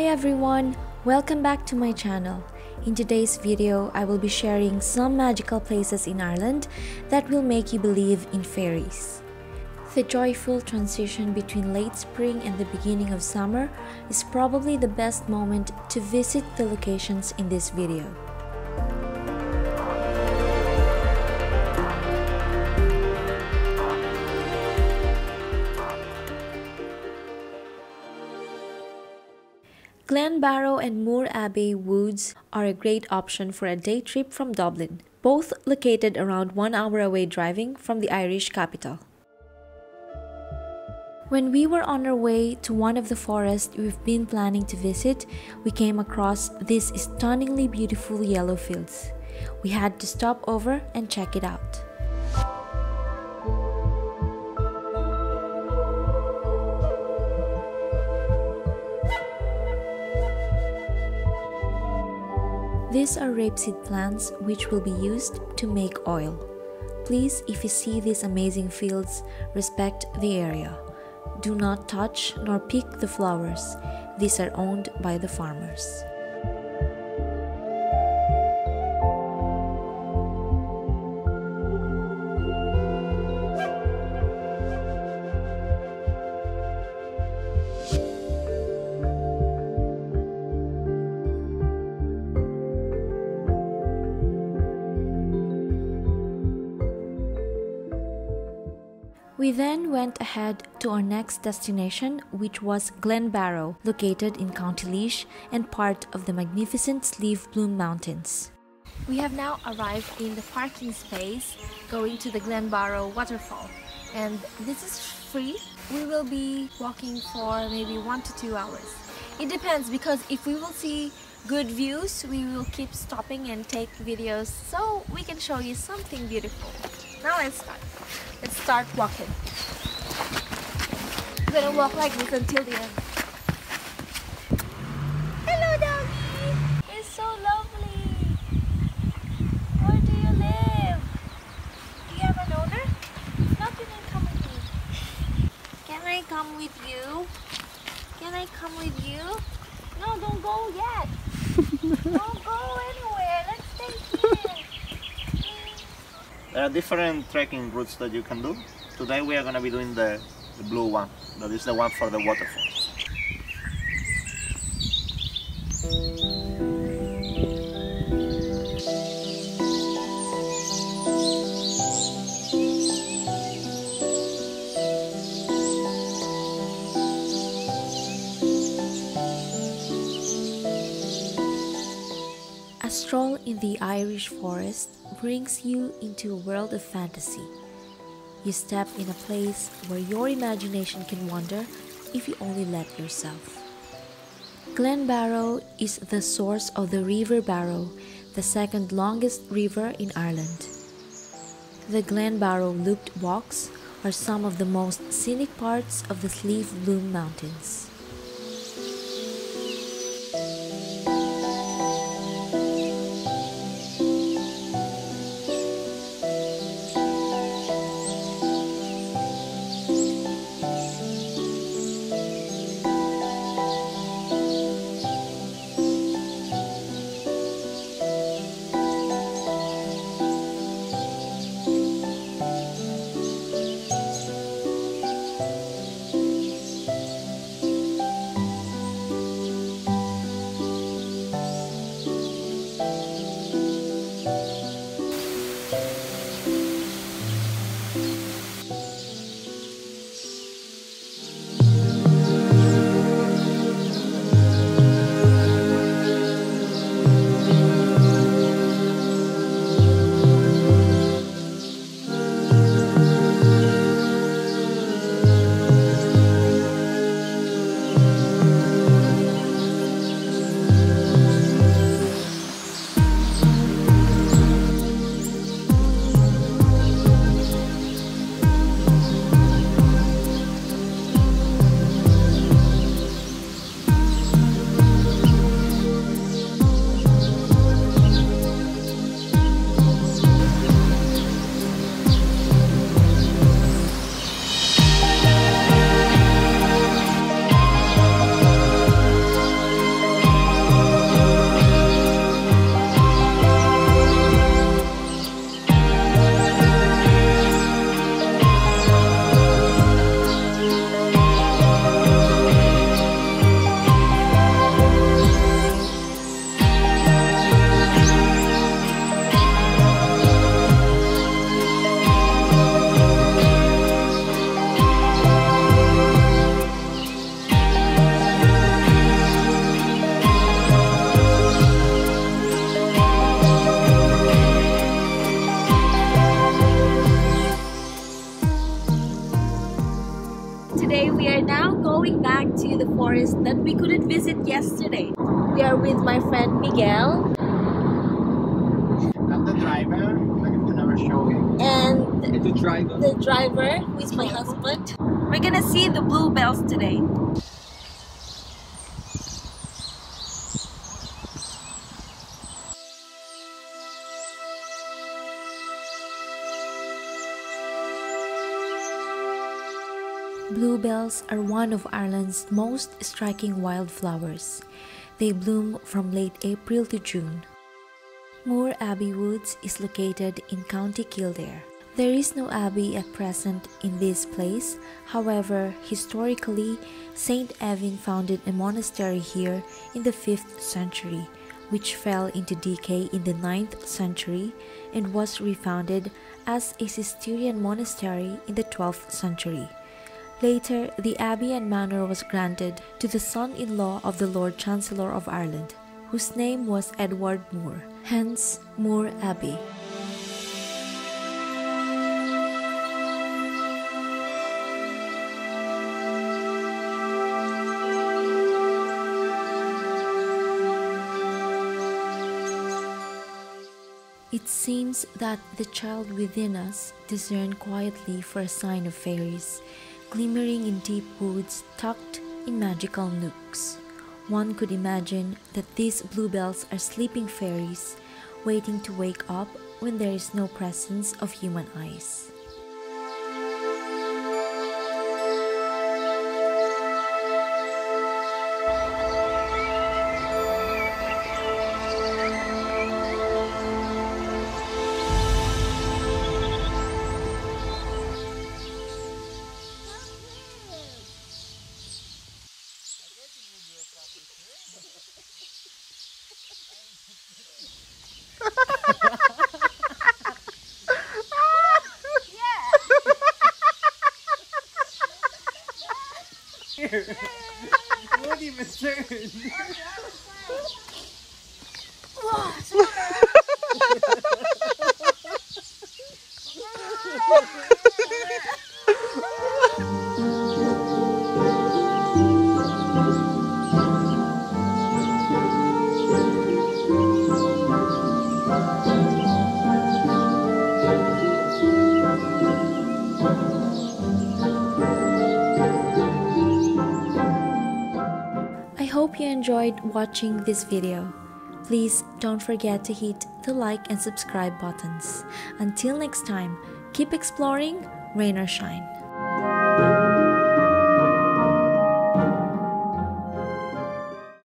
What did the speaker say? Hi everyone, welcome back to my channel. In today's video, I will be sharing some magical places in Ireland that will make you believe in fairies. The joyful transition between late spring and the beginning of summer is probably the best moment to visit the locations in this video. Glenbarrow and Moore Abbey Woods are a great option for a day trip from Dublin, both located around 1 hour away driving from the Irish capital. When we were on our way to one of the forests we've been planning to visit, we came across these stunningly beautiful yellow fields. We had to stop over and check it out. These are rapeseed plants which will be used to make oil. Please, if you see these amazing fields, respect the area. Do not touch nor pick the flowers. These are owned by the farmers. We then went ahead to our next destination, which was Glenbarrow, located in County Laois and part of the magnificent Slieve Bloom Mountains. We have now arrived in the parking space going to the Glenbarrow waterfall, and this is free. We will be walking for maybe 1 to 2 hours. It depends, because if we will see good views, we will keep stopping and take videos so we can show you something beautiful. Now let's start walking. I'm gonna walk like this until the end. Hello doggy! It's so lovely! Where do you live? Do you have an owner? Not you can come with me. Can I come with you? Can I come with you? No, don't go yet! Don't go anywhere! Let's stay here! There are different trekking routes that you can do. Today we are going to be doing the blue one, that is the one for the waterfall. A stroll in the Irish forest brings you into a world of fantasy. You step in a place where your imagination can wander if you only let yourself. Glenbarrow is the source of the River Barrow, the second longest river in Ireland. The Glenbarrow looped walks are some of the most scenic parts of the Slieve Bloom Mountains. going back to the forest that we couldn't visit yesterday. We are with my friend Miguel. I'm the driver. I'm never showing. And the driver, who is my husband. We're gonna see the bluebells today. Bluebells are one of Ireland's most striking wildflowers. They bloom from late April to June. Moore Abbey Woods is located in County Kildare. There is no abbey at present in this place. However, historically, St. Evin founded a monastery here in the 5th century, which fell into decay in the 9th century and was refounded as a Cistercian monastery in the 12th century. Later, the abbey and manor was granted to the son-in-law of the Lord Chancellor of Ireland, whose name was Edward Moore, hence Moore Abbey. It seems that the child within us discerned quietly for a sign of fairies, glimmering in deep woods tucked in magical nooks. One could imagine that these bluebells are sleeping fairies waiting to wake up when there is no presence of human eyes. What even turn? Hope you enjoyed watching this video. Please don't forget to hit the like and subscribe buttons. Until next time, keep exploring, rain or shine.